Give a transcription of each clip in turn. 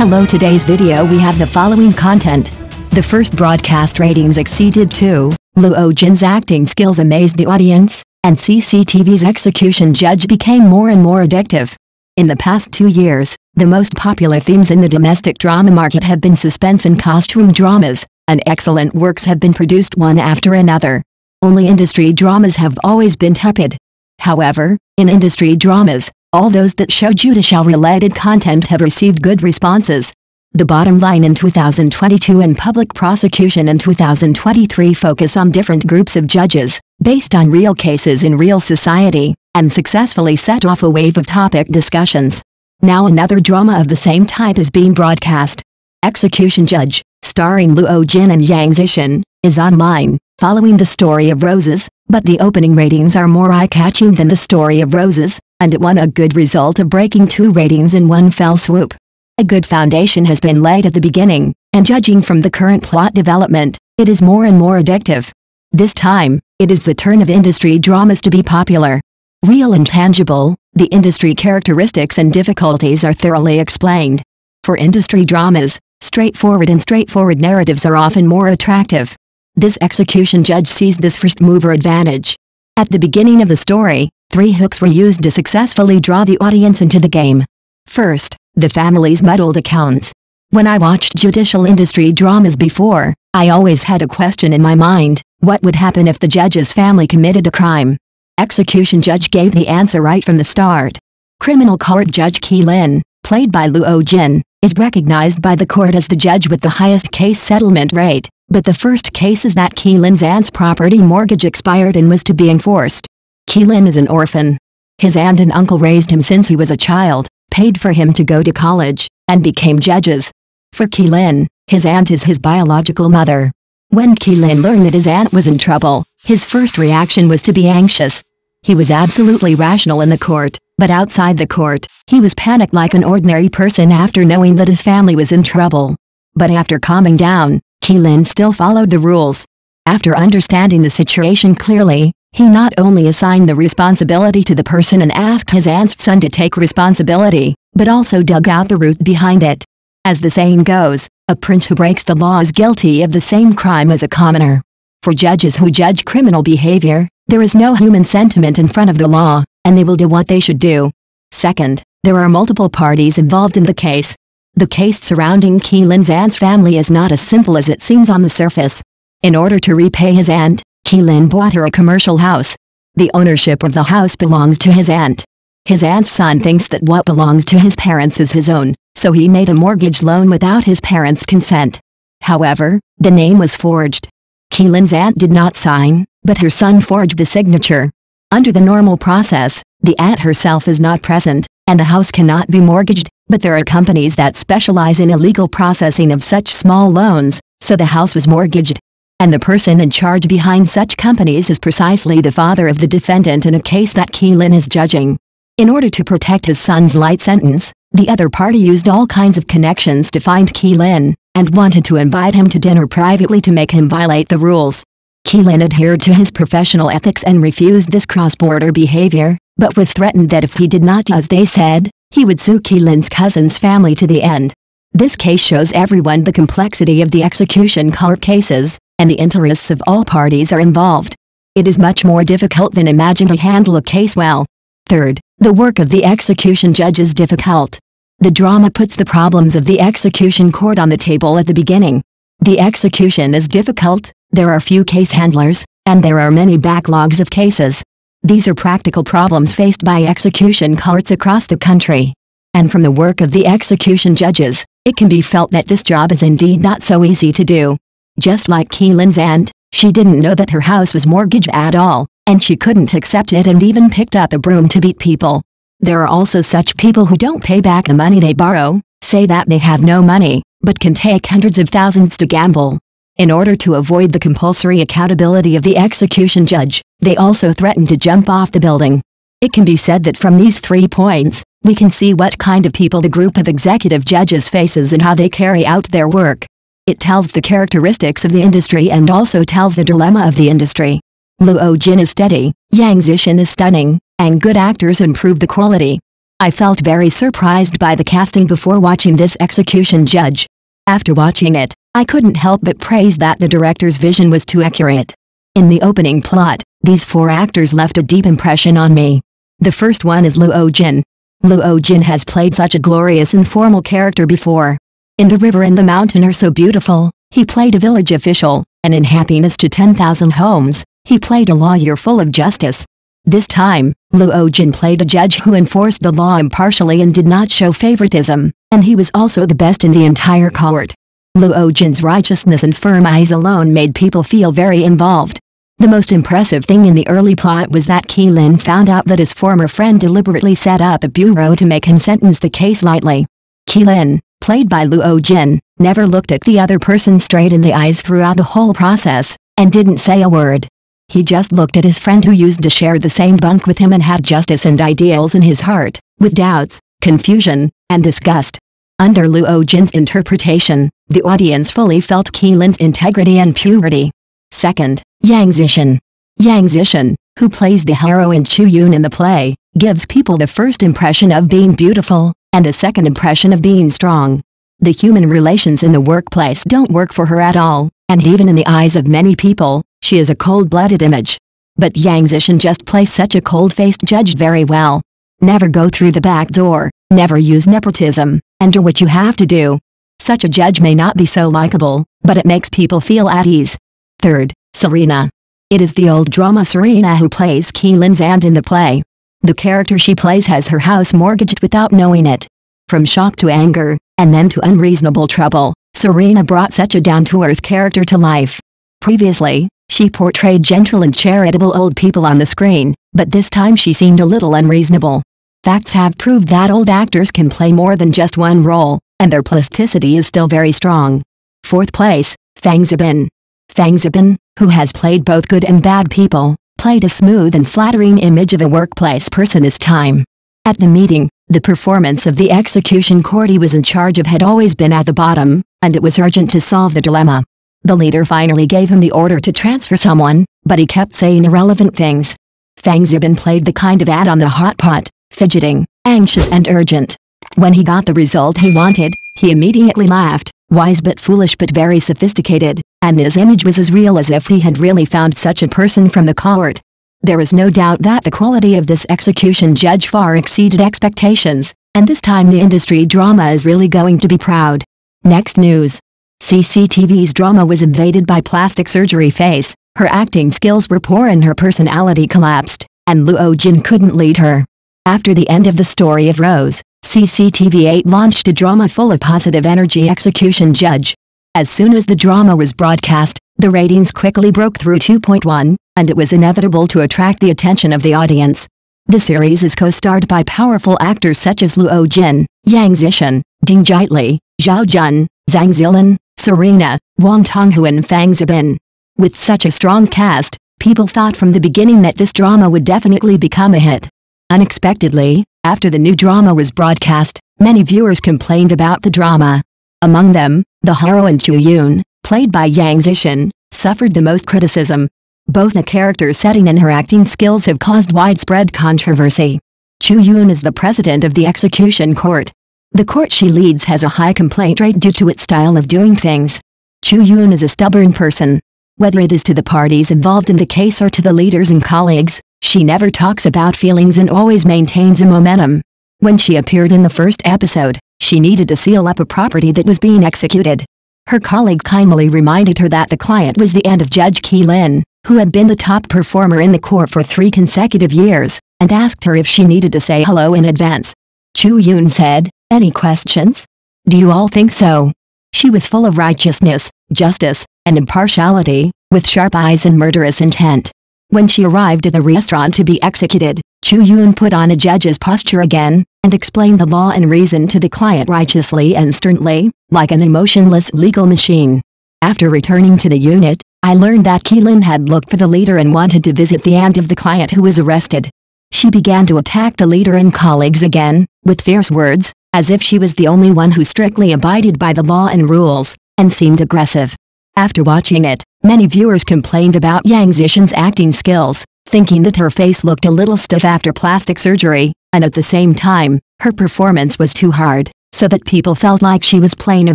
Hello, today's video we have the following content. The first broadcast ratings exceeded 2, Luo Jin's acting skills amazed the audience, and CCTV's Execution Judge became more and more addictive. In the past 2 years, the most popular themes in the domestic drama market have been suspense and costume dramas, and excellent works have been produced one after another. Only industry dramas have always been tepid. However, in industry dramas, all those that show judicial-related content have received good responses. The bottom line in 2022 and public prosecution in 2023 focus on different groups of judges, based on real cases in real society, and successfully set off a wave of topic discussions. Now another drama of the same type is being broadcast. Execution Judge, starring Luo Jin and Yang Zixian, is online, following The Story of Roses, but the opening ratings are more eye-catching than The Story of Roses, and it won a good result of breaking 2 ratings in one fell swoop. A good foundation has been laid at the beginning, and judging from the current plot development, it is more and more addictive. This time, it is the turn of industry dramas to be popular. Real and tangible, the industry characteristics and difficulties are thoroughly explained. For industry dramas, straightforward narratives are often more attractive. This execution judge seized this first-mover advantage. At the beginning of the story, 3 hooks were used to successfully draw the audience into the game. First, the family's muddled accounts. When I watched judicial industry dramas before, I always had a question in my mind, what would happen if the judge's family committed a crime? Execution Judge gave the answer right from the start. Criminal Court Judge Ke Lin, played by Luo Jin, is recognized by the court as the judge with the highest case settlement rate, but the first case is that Ke Lin's aunt's property mortgage expired and was to be enforced. Ke Lin is an orphan. His aunt and uncle raised him since he was a child, paid for him to go to college, and became judges. For Ke Lin, his aunt is his biological mother. When Ke Lin learned that his aunt was in trouble, his first reaction was to be anxious. He was absolutely rational in the court, but outside the court, he was panicked like an ordinary person after knowing that his family was in trouble. But after calming down, Ke Lin still followed the rules. After understanding the situation clearly, he not only assigned the responsibility to the person and asked his aunt's son to take responsibility, but also dug out the root behind it. As the saying goes, a prince who breaks the law is guilty of the same crime as a commoner. For judges who judge criminal behavior, there is no human sentiment in front of the law, and they will do what they should do. Second, there are multiple parties involved in the case. The case surrounding Ke Lin's aunt's family is not as simple as it seems on the surface. In order to repay his aunt, Ke Lin bought her a commercial house. The ownership of the house belongs to his aunt. His aunt's son thinks that what belongs to his parents is his own, so he made a mortgage loan without his parents' consent. However, the name was forged. Ke Lin's aunt did not sign, but her son forged the signature. Under the normal process, the aunt herself is not present, and the house cannot be mortgaged, but there are companies that specialize in illegal processing of such small loans, so the house was mortgaged. And the person in charge behind such companies is precisely the father of the defendant in a case that Ke Lin is judging. In order to protect his son's light sentence, the other party used all kinds of connections to find Ke Lin, and wanted to invite him to dinner privately to make him violate the rules. Ke Lin adhered to his professional ethics and refused this cross-border behavior, but was threatened that if he did not do as they said, he would sue Ke Lin's cousin's family to the end. This case shows everyone the complexity of the execution court cases, and the interests of all parties are involved. It is much more difficult than imagined to handle a case well. Third, the work of the execution judge is difficult. The drama puts the problems of the execution court on the table at the beginning. The execution is difficult, there are few case handlers, and there are many backlogs of cases. These are practical problems faced by execution courts across the country. And from the work of the execution judges, it can be felt that this job is indeed not so easy to do. Just like Ke Lin's aunt, she didn't know that her house was mortgaged at all, and she couldn't accept it and even picked up a broom to beat people. There are also such people who don't pay back the money they borrow, say that they have no money, but can take hundreds of thousands to gamble. In order to avoid the compulsory accountability of the execution judge, they also threaten to jump off the building. It can be said that from these 3 points, we can see what kind of people the group of executive judges faces and how they carry out their work. It tells the characteristics of the industry and also tells the dilemma of the industry. Luo Jin is steady, Yang Zixian is stunning, and good actors improve the quality. I felt very surprised by the casting before watching this Execution Judge. After watching it, I couldn't help but praise that the director's vision was too accurate. In the opening plot, these four actors left a deep impression on me. The first one is Luo Jin. Luo Jin has played such a glorious and formal character before. In The River and the Mountain Are So Beautiful, he played a village official, and in Happiness to 10,000 Homes, he played a lawyer full of justice. This time, Luo Jin played a judge who enforced the law impartially and did not show favoritism, and he was also the best in the entire court. Luo Jin's righteousness and firm eyes alone made people feel very involved. The most impressive thing in the early plot was that Ke Lin found out that his former friend deliberately set up a bureau to make him sentence the case lightly. Ke Lin, played by Luo Jin, never looked at the other person straight in the eyes throughout the whole process, and didn't say a word. He just looked at his friend who used to share the same bunk with him and had justice and ideals in his heart, with doubts, confusion, and disgust. Under Luo Jin's interpretation, the audience fully felt Ke Lin's integrity and purity. Second, Yang Zixian. Yang Zixian, who plays the heroine Chu Yun in the play, gives people the first impression of being beautiful, and the second impression of being strong. The human relations in the workplace don't work for her at all, and even in the eyes of many people, she is a cold-blooded image. But Yang Zixian just plays such a cold-faced judge very well. Never go through the back door, never use nepotism, and do what you have to do. Such a judge may not be so likable, but it makes people feel at ease. Third, Serena. It is the old drama Serena who plays Ke Lin's aunt in the play. The character she plays has her house mortgaged without knowing it. From shock to anger, and then to unreasonable trouble, Serena brought such a down-to-earth character to life. Previously, she portrayed gentle and charitable old people on the screen, but this time she seemed a little unreasonable. Facts have proved that old actors can play more than just one role, and their plasticity is still very strong. Fourth place, Fang Zibin. Fang Zibin, who has played both good and bad people, played a smooth and flattering image of a workplace person this time. At the meeting, the performance of the execution court he was in charge of had always been at the bottom, and it was urgent to solve the dilemma. The leader finally gave him the order to transfer someone, but he kept saying irrelevant things. Fang Zibin played the kind of ad on the hot pot, fidgeting, anxious and urgent. When he got the result he wanted, he immediately laughed, wise but foolish but very sophisticated, and his image was as real as if he had really found such a person from the court. There is no doubt that the quality of this execution judge far exceeded expectations, and this time the industry drama is really going to be proud. Next news. CCTV's drama was invaded by plastic surgery face, her acting skills were poor and her personality collapsed, and Luo Jin couldn't lead her. After the end of The Story of Rose, CCTV 8 launched a drama full of positive energy execution judge. As soon as the drama was broadcast, the ratings quickly broke through 2.1, and it was inevitable to attract the attention of the audience. The series is co-starred by powerful actors such as Luo Jin, Yang Zixian, Ding Jaitly, Zhao Jun, Zhang Zilin, Serena, Wang Tonghu and Fang Zibin. With such a strong cast, people thought from the beginning that this drama would definitely become a hit. Unexpectedly, after the new drama was broadcast, many viewers complained about the drama. Among them, the heroine Chu Yun, played by Yang Zixian, suffered the most criticism. Both the character setting and her acting skills have caused widespread controversy. Chu Yun is the president of the execution court. The court she leads has a high complaint rate due to its style of doing things. Chu Yun is a stubborn person. Whether it is to the parties involved in the case or to the leaders and colleagues, she never talks about feelings and always maintains a momentum. When she appeared in the first episode, she needed to seal up a property that was being executed. Her colleague kindly reminded her that the client was the aunt of Judge Ke Lin, who had been the top performer in the court for 3 consecutive years, and asked her if she needed to say hello in advance. Chu Yun said, "Any questions? Do you all think so?" She was full of righteousness, justice, and impartiality, with sharp eyes and murderous intent. When she arrived at the restaurant to be executed, Chu Yun put on a judge's posture again, and explained the law and reason to the client righteously and sternly, like an emotionless legal machine. After returning to the unit, I learned that Ke Lin had looked for the leader and wanted to visit the aunt of the client who was arrested. She began to attack the leader and colleagues again, with fierce words, as if she was the only one who strictly abided by the law and rules, and seemed aggressive. After watching it, many viewers complained about Yang Zixian's acting skills, thinking that her face looked a little stiff after plastic surgery, and at the same time, Her performance was too hard, so that people felt like she was playing a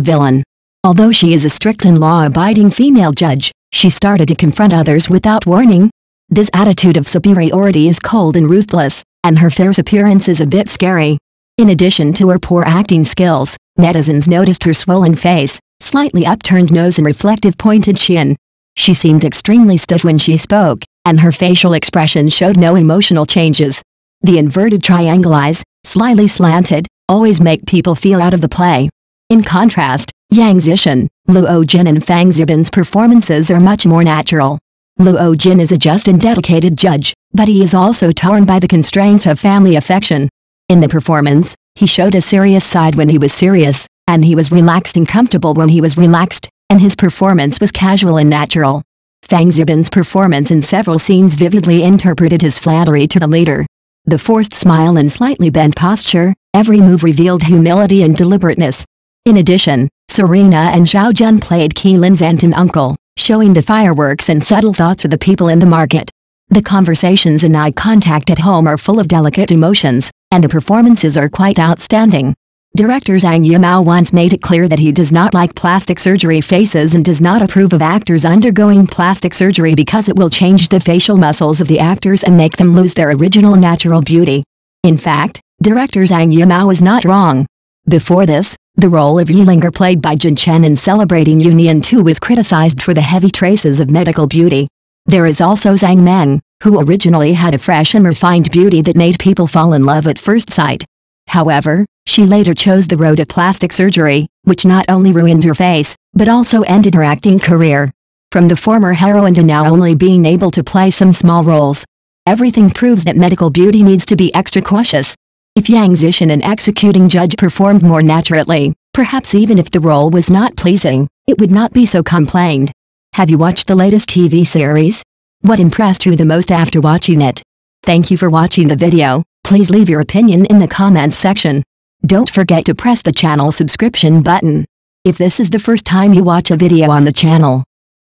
villain. Although she is a strict and law-abiding female judge, she started to confront others without warning. This attitude of superiority is cold and ruthless, and her fierce appearance is a bit scary. In addition to her poor acting skills, netizens noticed her swollen face, slightly upturned nose and reflective pointed chin. She seemed extremely stiff when she spoke, and her facial expression showed no emotional changes. The inverted triangle eyes, slyly slanted, always make people feel out of the play. In contrast, Yang Zixian, Luo Jin and Fang Zibin's performances are much more natural. Luo Jin is a just and dedicated judge, but he is also torn by the constraints of family affection. In the performance, he showed a serious side when he was serious, and he was relaxed and comfortable when he was relaxed, and his performance was casual and natural. Fang Zibin's performance in several scenes vividly interpreted his flattery to the leader. The forced smile and slightly bent posture, every move revealed humility and deliberateness. In addition, Serena and Zhao Jun played Ke Lin's aunt and uncle, showing the fireworks and subtle thoughts of the people in the market. The conversations and eye contact at home are full of delicate emotions, and the performances are quite outstanding. Director Zhang Yimou once made it clear that he does not like plastic surgery faces and does not approve of actors undergoing plastic surgery because it will change the facial muscles of the actors and make them lose their original natural beauty. In fact, director Zhang Yimou is not wrong. Before this, the role of Yilinger played by Jin Chen in Celebrating Union 2 was criticized for the heavy traces of medical beauty. There is also Zhang Meng, who originally had a fresh and refined beauty that made people fall in love at first sight. However, she later chose the road of plastic surgery, which not only ruined her face, but also ended her acting career. From the former heroine to now only being able to play some small roles. Everything proves that medical beauty needs to be extra cautious. If Yang Zixian and Executing Judge performed more naturally, perhaps even if the role was not pleasing, it would not be so complained. Have you watched the latest TV series? What impressed you the most after watching it? Thank you for watching the video. Please leave your opinion in the comments section. Don't forget to press the channel subscription button. If this is the first time you watch a video on the channel,